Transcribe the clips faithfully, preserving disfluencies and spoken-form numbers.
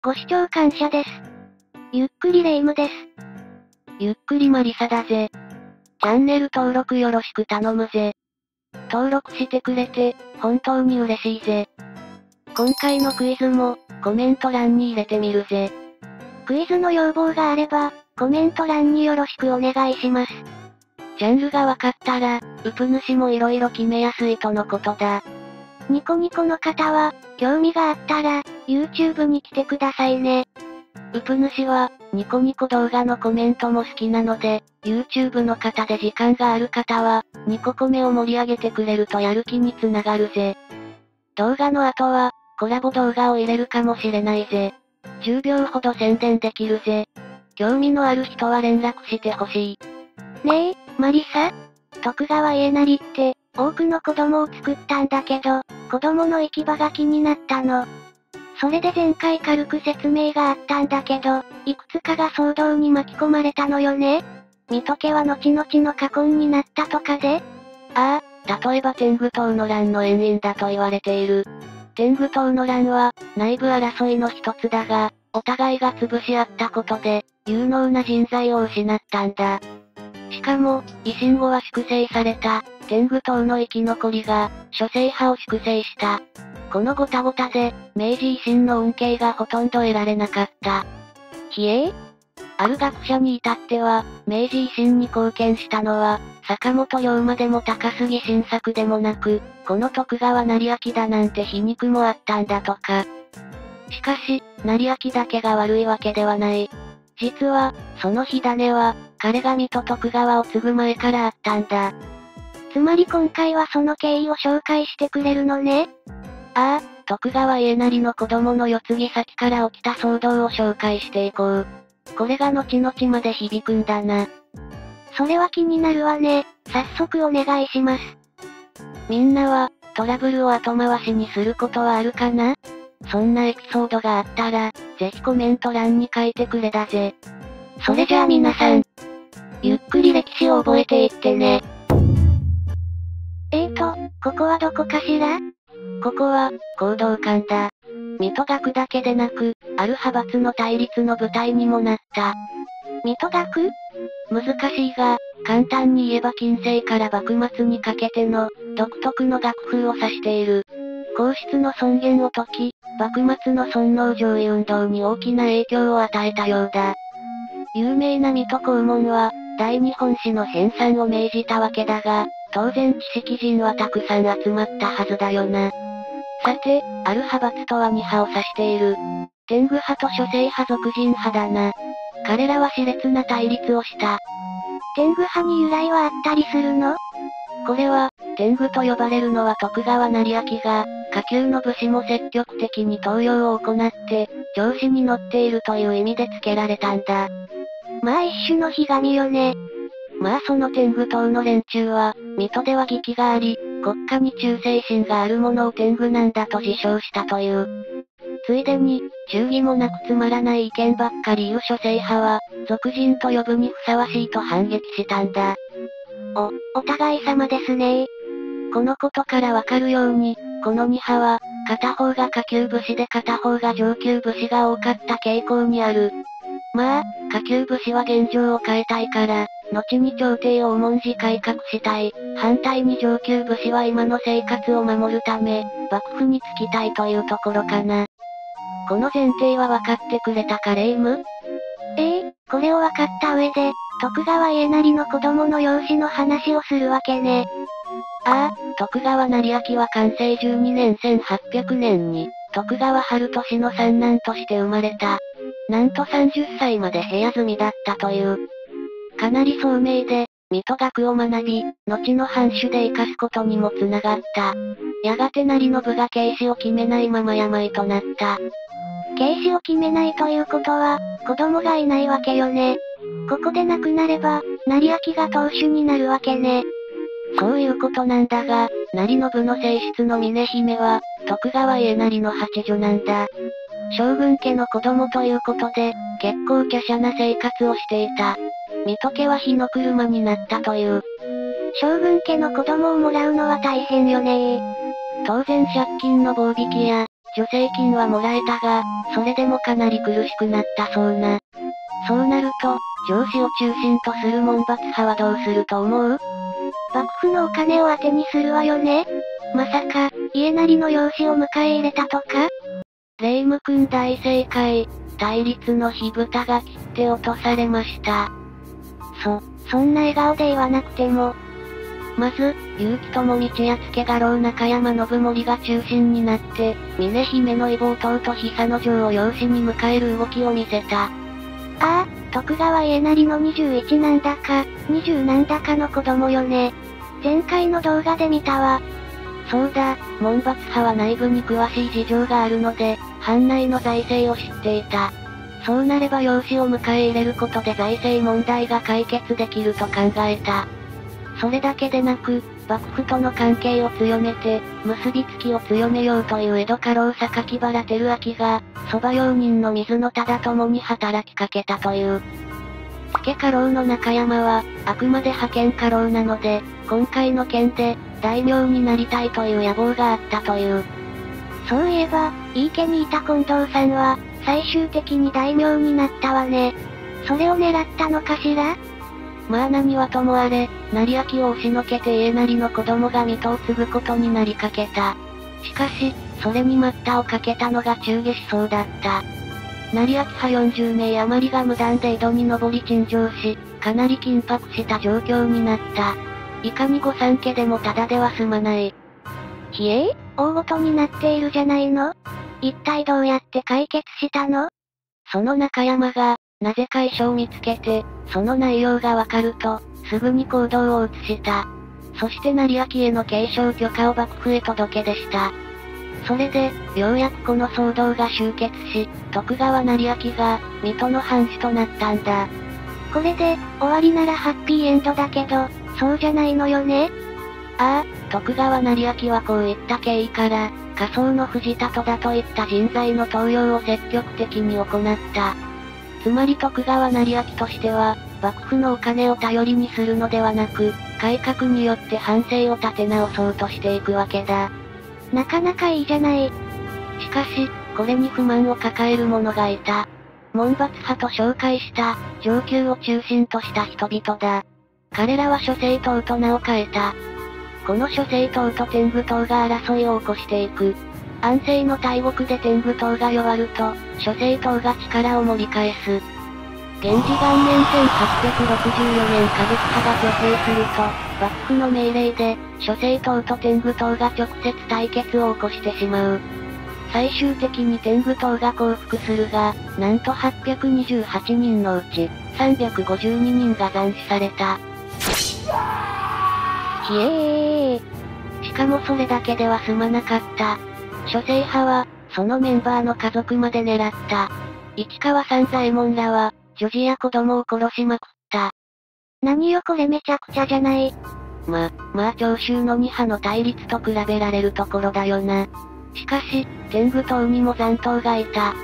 ご視聴感謝です。ゆっくりレ夢ムです。ゆっくりマリサだぜ。チャンネル登録よろしく頼むぜ。登録してくれて、本当に嬉しいぜ。今回のクイズも、コメント欄に入れてみるぜ。クイズの要望があれば、コメント欄によろしくお願いします。ジャンルが分かったら、ウプ主もいろいろ決めやすいとのことだ。ニコニコの方は、興味があったら、YouTube に来てくださいね。ウプ主は、ニコニコ動画のコメントも好きなので、YouTube の方で時間がある方は、ニココメを盛り上げてくれるとやる気につながるぜ。動画の後は、コラボ動画を入れるかもしれないぜ。じゅうびょうほど宣伝できるぜ。興味のある人は連絡してほしい。ねえ、マリサ？徳川家成って、多くの子供を作ったんだけど、子供の行き場が気になったの。それで前回軽く説明があったんだけど、いくつかが騒動に巻き込まれたのよね。水戸家は後々の禍根になったとかで。ああ、例えば天狗党の乱の遠因だと言われている。天狗党の乱は、内部争いの一つだが、お互いが潰し合ったことで、有能な人材を失ったんだ。しかも、維新後は粛清された、天狗党の生き残りが、諸政派を粛清した。このごたごたで、明治維新の恩恵がほとんど得られなかった。ひえー？ある学者に至っては、明治維新に貢献したのは、坂本龍馬でも高杉晋作でもなく、この徳川斉昭だなんて皮肉もあったんだとか。しかし、斉昭だけが悪いわけではない。実は、その火種は、彼が水戸徳川を継ぐ前からあったんだ。つまり今回はその経緯を紹介してくれるのね。ああ、徳川家成の子供の世継ぎ先から起きた騒動を紹介していこう。これが後々まで響くんだな。それは気になるわね。早速お願いします。みんなは、トラブルを後回しにすることはあるかな？そんなエピソードがあったら、ぜひコメント欄に書いてくれだぜ。それじゃあ皆さん、ゆっくり歴史を覚えていってね。えーと、ここはどこかしら？ここは、弘道館だ。水戸学だけでなく、ある派閥の対立の舞台にもなった。水戸学？難しいが、簡単に言えば近世から幕末にかけての、独特の学風を指している。皇室の尊厳を解き、幕末の尊皇攘夷運動に大きな影響を与えたようだ。有名な水戸黄門は、大日本史の編纂を命じたわけだが、当然知識人はたくさん集まったはずだよな。さて、ある派閥とは二派を指している。天狗派と諸政派俗人派だな。彼らは熾烈な対立をした。天狗派に由来はあったりするの？これは、天狗と呼ばれるのは徳川斉昭が、下級の武士も積極的に登用を行って、調子に乗っているという意味で付けられたんだ。まあ一種のひがみよね。まあその天狗党の連中は、水戸では義気があり、国家に忠誠心があるものを天狗なんだと自称したという。ついでに、忠義もなくつまらない意見ばっかり言う諸政派は、俗人と呼ぶにふさわしいと反撃したんだ。お、お互い様ですね。このことからわかるように、この二派は、片方が下級武士で片方が上級武士が多かった傾向にある。まあ、下級武士は現状を変えたいから、後に朝廷を重んじ改革したい。反対に上級武士は今の生活を守るため、幕府につきたいというところかな。この前提は分かってくれたかレ夢ム？ええ、これを分かった上で、徳川家成の子供の養子の話をするわけね。ああ、徳川斉昭はかんせいじゅうにねんせんはっぴゃくねんに、徳川春俊の三男として生まれた。なんとさんじゅっさいまで部屋住みだったという。かなり聡明で、水戸学を学び、後の藩主で生かすことにもつながった。やがて成信が継子を決めないまま病となった。継子を決めないということは、子供がいないわけよね。ここで亡くなれば、斉昭が当主になるわけね。そういうことなんだが、成信の正室の峰姫は、徳川家成の八女なんだ。将軍家の子供ということで、結構華奢な生活をしていた。水戸家は火の車になったという。将軍家の子供をもらうのは大変よねー。当然借金の棒引きや、助成金はもらえたが、それでもかなり苦しくなったそうな。そうなると、上司を中心とする門閥派はどうすると思う？幕府のお金を当てにするわよね。まさか、家なりの養子を迎え入れたとか？霊夢くん大正解。対立の火蓋が切って落とされました。そ、そんな笑顔で言わなくても。まず、結城友道や付家老中山信盛が中心になって、峰姫の異母と久之丞を養子に迎える動きを見せた。ああ、徳川家なりのにじゅういちなんだか、にじゅうなんだかの子供よね。前回の動画で見たわ。そうだ、門閥派は内部に詳しい事情があるので、藩内の財政を知っていた。そうなれば養子を迎え入れることで財政問題が解決できると考えた。それだけでなく、幕府との関係を強めて、結びつきを強めようという江戸家老榊原輝明が、蕎麦用人の水野忠ともに働きかけたという。付家老の中山は、あくまで派遣家老なので、今回の件で、大名になりたいという野望があったという。そういえば、井伊家にいた近藤さんは、最終的に大名になったわね。それを狙ったのかしら？まあ何はともあれ、成明を押しのけて家なりの子供が水戸を継ぐことになりかけた。しかし、それに待ったをかけたのが忠義思想だった。成明派よんじゅう名余りが無断で井戸に上り陳情し、かなり緊迫した状況になった。いかに御三家でもただでは済まない。ひえー、大ごとになっているじゃないの？一体どうやって解決したの？その中山が、なぜか遺書を見つけて、その内容がわかると、すぐに行動を移した。そして成明への継承許可を幕府へ届け出した。それで、ようやくこの騒動が終結し、徳川成明が、水戸の藩主となったんだ。これで、終わりならハッピーエンドだけど、そうじゃないのよね？ああ、徳川成明はこういった経緯から、仮想の藤田戸田といった人材の登用を積極的に行った。つまり徳川成明としては、幕府のお金を頼りにするのではなく、改革によって藩政を立て直そうとしていくわけだ。なかなかいいじゃない。しかし、これに不満を抱える者がいた。門閥派と紹介した、上級を中心とした人々だ。彼らは諸政党と名を変えた。この諸政党と天狗党が争いを起こしていく。安政の大国で天狗党が弱ると、諸政党が力を盛り返す。源氏元年せんはっぴゃくろくじゅうよねん歌舞伎派が挙兵すると、幕府の命令で、諸政党と天狗党が直接対決を起こしてしまう。最終的に天狗党が降伏するが、なんとはっぴゃくにじゅうはちにんのうち、さんびゃくごじゅうににんが斬首された。ひえー。しかもそれだけでは済まなかった。諸政派は、そのメンバーの家族まで狙った。市川三左衛門らは、女児や子供を殺しまくった。何よこれめちゃくちゃじゃない。ま、まあ長州のに派の対立と比べられるところだよな。しかし、天狗党にも残党がいた。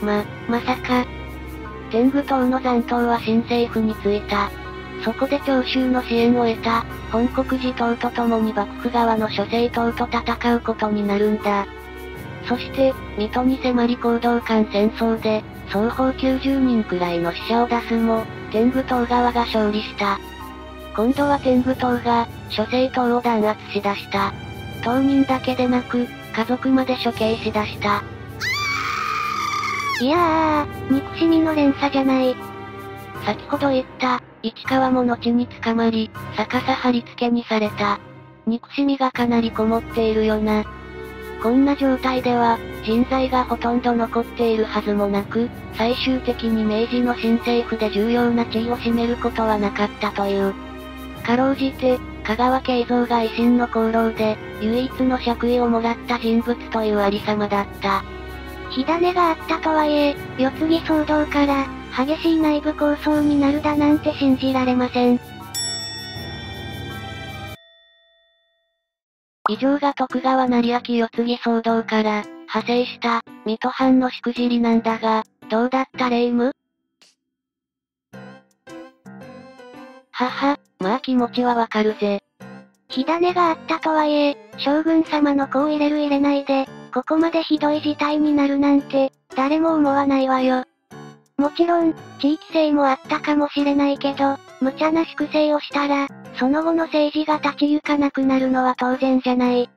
ま、まさか。天狗党の残党は新政府に就いた。そこで長州の支援を得た、本国寺党と共に幕府側の諸政党と戦うことになるんだ。そして、水戸に迫り行動間戦争で、双方きゅうじゅうにんくらいの死者を出すも、天狗党側が勝利した。今度は天狗党が、諸政党を弾圧しだした。当人だけでなく、家族まで処刑しだした。いやー、憎しみの連鎖じゃない。先ほど言った、市川も後に捕まり、逆さ貼り付けにされた。憎しみがかなりこもっているよな。こんな状態では、人材がほとんど残っているはずもなく、最終的に明治の新政府で重要な地位を占めることはなかったという。かろうじて、香川敬三が維新の功労で、唯一の爵位をもらった人物というありさまだった。火種があったとはいえ、世継ぎ騒動から、激しい内部抗争になるだなんて信じられません。以上が徳川成明世継ぎ騒動から派生した水戸藩のしくじりなんだが、どうだった霊夢？はは、まあ気持ちはわかるぜ。火種があったとはいえ、将軍様の子を入れる入れないで、ここまでひどい事態になるなんて、誰も思わないわよ。もちろん、地域性もあったかもしれないけど、無茶な粛清をしたら、その後の政治が立ち行かなくなるのは当然じゃない。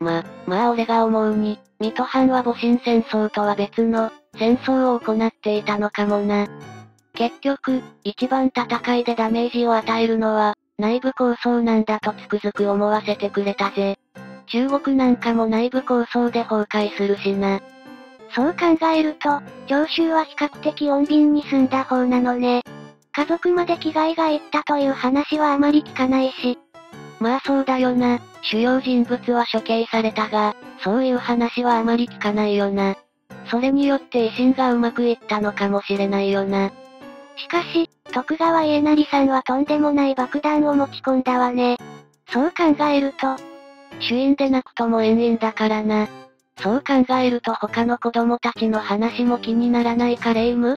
ま、まあ俺が思うに、水戸藩は戊辰戦争とは別の、戦争を行っていたのかもな。結局、一番戦いでダメージを与えるのは、内部抗争なんだとつくづく思わせてくれたぜ。中国なんかも内部抗争で崩壊するしな。そう考えると、長州は比較的穏便に済んだ方なのね。家族まで危害がいったという話はあまり聞かないし。まあそうだよな、主要人物は処刑されたが、そういう話はあまり聞かないよな。それによって維新がうまくいったのかもしれないよな。しかし、徳川家斉さんはとんでもない爆弾を持ち込んだわね。そう考えると、主因でなくとも遠因だからな。そう考えると他の子供たちの話も気にならないか霊夢？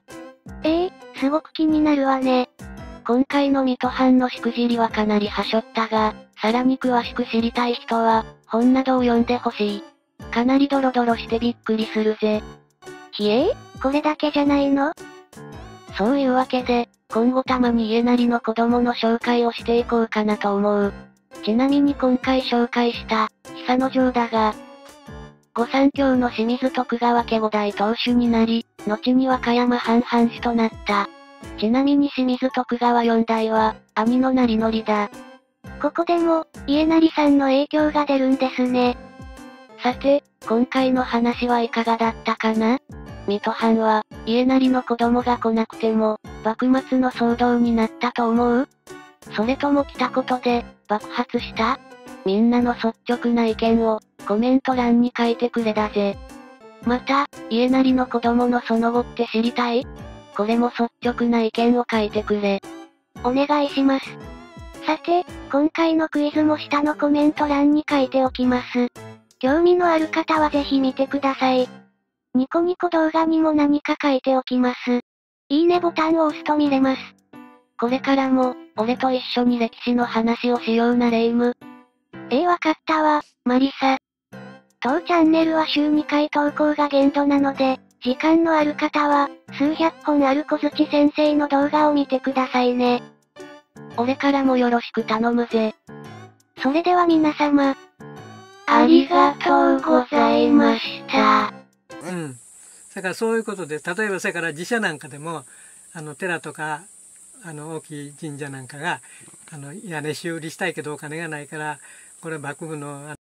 ええ、すごく気になるわね。今回の水戸藩のしくじりはかなりはしょったが、さらに詳しく知りたい人は、本などを読んでほしい。かなりドロドロしてびっくりするぜ。ひえー、これだけじゃないの？そういうわけで、今後たまに家なりの子供の紹介をしていこうかなと思う。ちなみに今回紹介した、久野城だが、御三卿の清水徳川家五代当主になり、後に和歌山藩藩主となった。ちなみに清水徳川四代は、兄の成則だ。ここでも、家斉さんの影響が出るんですね。さて、今回の話はいかがだったかな？水戸藩は、家斉の子供が来なくても、幕末の騒動になったと思う？それとも来たことで、爆発した？みんなの率直な意見を、コメント欄に書いてくれだぜ。また、家斉の子供のその後って知りたい？これも率直な意見を書いてくれ。お願いします。さて、今回のクイズも下のコメント欄に書いておきます。興味のある方はぜひ見てください。ニコニコ動画にも何か書いておきます。いいねボタンを押すと見れます。これからも、俺と一緒に歴史の話をしような霊夢。ええ、わかったわ、マリサ。当チャンネルは週にかい投稿が限度なので、時間のある方は、数百本ある小槌先生の動画を見てくださいね。俺からもよろしく頼むぜ。それでは皆様、ありがとうございました。うん。だからそういうことで、例えばそれから寺社なんかでも、あの寺とか、あの大きい神社なんかが、あの屋根修理したいけどお金がないから、これ幕府の、あの